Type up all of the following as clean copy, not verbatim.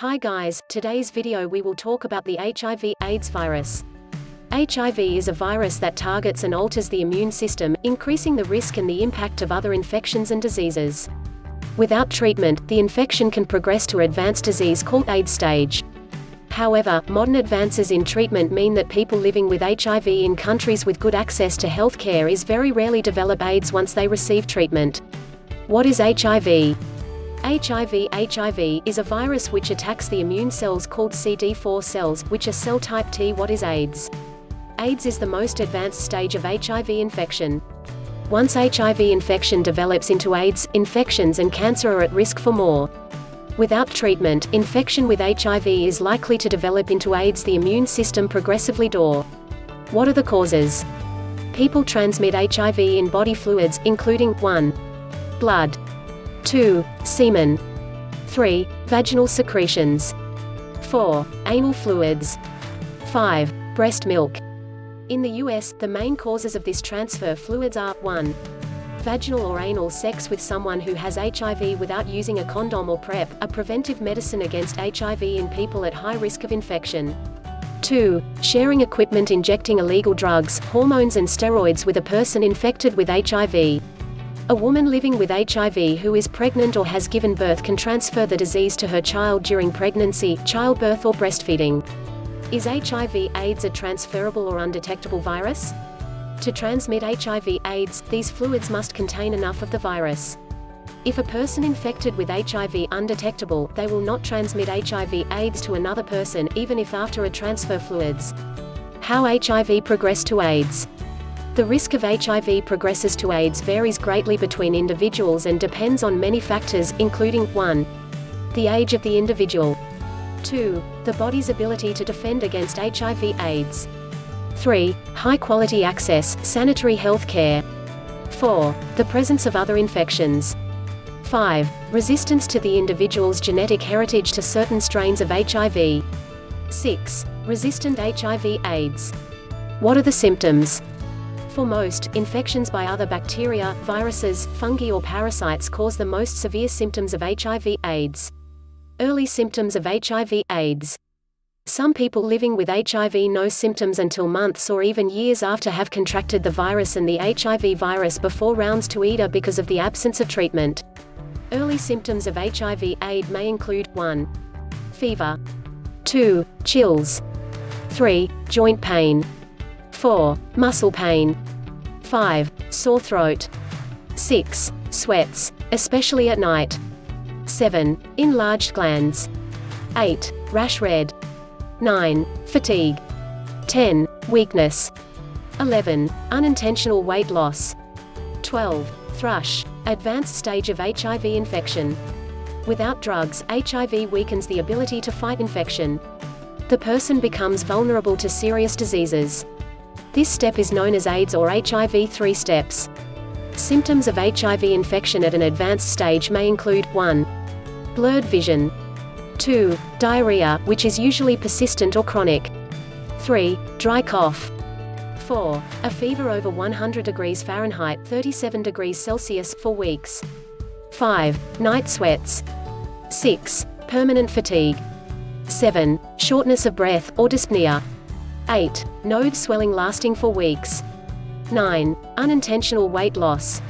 Hi guys, today's video we will talk about the HIV/AIDS virus. HIV is a virus that targets and alters the immune system, increasing the risk and the impact of other infections and diseases. Without treatment, the infection can progress to advanced disease called AIDS stage. However, modern advances in treatment mean that people living with HIV in countries with good access to health care is very rarely develop AIDS once they receive treatment. What is HIV? HIV is a virus which attacks the immune cells called CD4 cells, which are cell type T. What is AIDS? AIDS is the most advanced stage of HIV infection. Once HIV infection develops into AIDS, infections and cancer are at risk for more. Without treatment, infection with HIV is likely to develop into AIDS. The immune system progressively door. What are the causes? People transmit HIV in body fluids, including 1. Blood. 2. Semen. 3. Vaginal secretions. 4. Anal fluids. 5. Breast milk. In the US, the main causes of this transfer fluids are 1. Vaginal or anal sex with someone who has HIV without using a condom or PrEP, a preventive medicine against HIV in people at high risk of infection. 2. Sharing equipment injecting illegal drugs, hormones and steroids with a person infected with HIV. A woman living with HIV who is pregnant or has given birth can transfer the disease to her child during pregnancy, childbirth or breastfeeding. Is HIV/AIDS a transferable or undetectable virus? To transmit HIV/AIDS, these fluids must contain enough of the virus. If a person infected with HIV is undetectable, they will not transmit HIV/AIDS to another person even if after a transfer fluids. How HIV progressed to AIDS? The risk of HIV progresses to AIDS varies greatly between individuals and depends on many factors, including 1. The age of the individual. 2. The body's ability to defend against HIV/AIDS. 3. High-quality access, sanitary health care. 4. The presence of other infections. 5. Resistance to the individual's genetic heritage to certain strains of HIV. 6. Resistant HIV/AIDS. What are the symptoms? For most, infections by other bacteria, viruses, fungi or parasites cause the most severe symptoms of HIV/AIDS. Early symptoms of HIV/AIDS. Some people living with HIV no symptoms until months or even years after have contracted the virus and the HIV virus before rounds to either because of the absence of treatment. Early symptoms of HIV/AIDS may include 1. Fever. 2. Chills. 3. Joint pain. 4. Muscle pain. 5. Sore throat. 6. Sweats, especially at night. 7. Enlarged glands. 8. Rash red. 9. Fatigue. 10. Weakness. 11. Unintentional weight loss. 12. Thrush, advanced stage of HIV infection. Without drugs, HIV weakens the ability to fight infection. The person becomes vulnerable to serious diseases. This step is known as AIDS or HIV. 3 steps. Symptoms of HIV infection at an advanced stage may include 1. Blurred vision. 2. Diarrhea, which is usually persistent or chronic. 3. Dry cough. 4. A fever over 100 degrees Fahrenheit, 37 degrees Celsius, for weeks. 5. Night sweats. 6. Permanent fatigue. 7. Shortness of breath, or dyspnea. 8. Node swelling lasting for weeks. 9. Unintentional weight loss.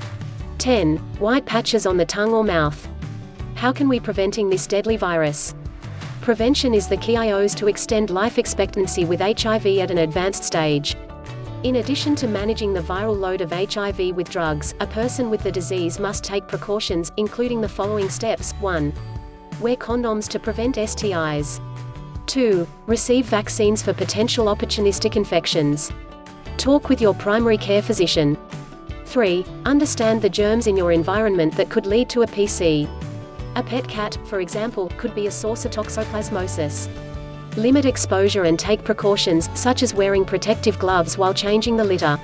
10. White patches on the tongue or mouth. How can we preventing this deadly virus? Prevention is the key to extend life expectancy with HIV at an advanced stage. In addition to managing the viral load of HIV with drugs, a person with the disease must take precautions, including the following steps. 1. Wear condoms to prevent STIs. 2. Receive vaccines for potential opportunistic infections. Talk with your primary care physician. 3. Understand the germs in your environment that could lead to a PC. A pet cat, for example, could be a source of toxoplasmosis. Limit exposure and take precautions, such as wearing protective gloves while changing the litter.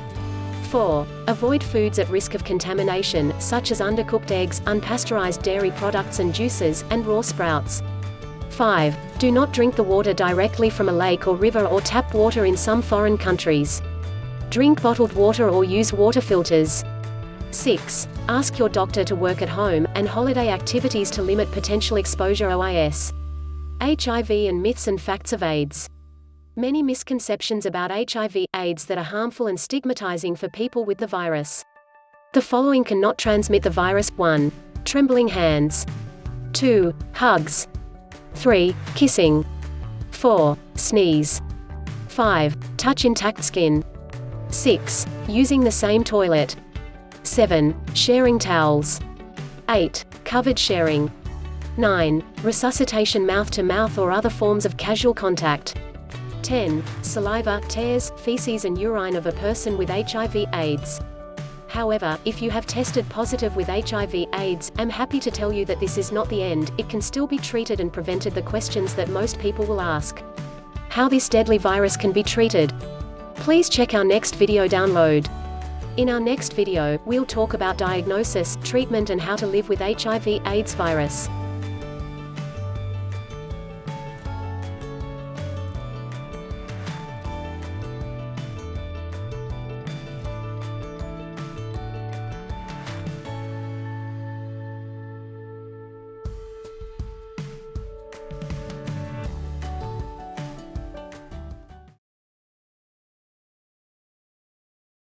4. Avoid foods at risk of contamination, such as undercooked eggs, unpasteurized dairy products and juices, and raw sprouts. 5. Do not drink the water directly from a lake or river or tap water in some foreign countries. Drink bottled water or use water filters. 6. Ask your doctor to work at home, and holiday activities to limit potential exposure. OIS. HIV and myths and facts of AIDS. Many misconceptions about HIV/AIDS that are harmful and stigmatizing for people with the virus. The following cannot transmit the virus: 1. Trembling hands. 2. Hugs. 3. Kissing. 4. Sneeze. 5. Touch intact skin. 6. Using the same toilet. 7. Sharing towels. 8. Covered sharing. 9. Resuscitation, mouth-to-mouth or other forms of casual contact. 10. Saliva, tears, feces and urine of a person with HIV/AIDS. However, if you have tested positive with HIV/AIDS, I'm happy to tell you that this is not the end. It can still be treated and prevented. The questions that most people will ask: how this deadly virus can be treated. Please check our next video download. In our next video, we'll talk about diagnosis, treatment and how to live with HIV/AIDS virus.